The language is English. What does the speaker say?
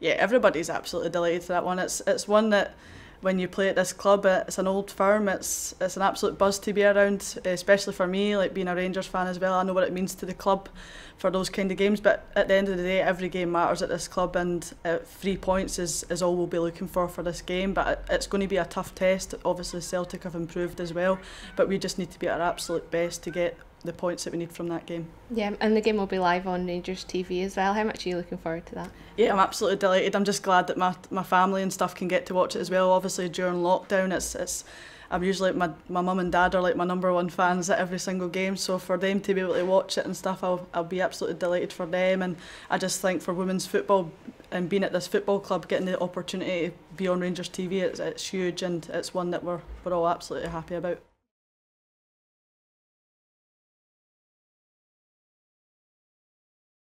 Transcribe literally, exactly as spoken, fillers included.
yeah, everybody's absolutely delighted for that one. It's it's one that when you play at this club, it's an old firm. It's it's an absolute buzz to be around, especially for me, like being a Rangers fan as well. I know what it means to the club for those kind of games. But at the end of the day, every game matters at this club, and uh, three points is is all we'll be looking for for this game. But it's going to be a tough test. Obviously, Celtic have improved as well, but we just need to be at our absolute best to get the points that we need from that game. Yeah, and the game will be live on Rangers T V as well. How much are you looking forward to that? Yeah, I'm absolutely delighted. I'm just glad that my my family and stuff can get to watch it as well. Obviously during lockdown, it's it's I'm usually, my my mum and dad are like my number one fans at every single game, so for them to be able to watch it and stuff, I'll I'll be absolutely delighted for them. And I just think for women's football and being at this football club, getting the opportunity to be on Rangers T V, it's, it's huge, and it's one that we're we're all absolutely happy about.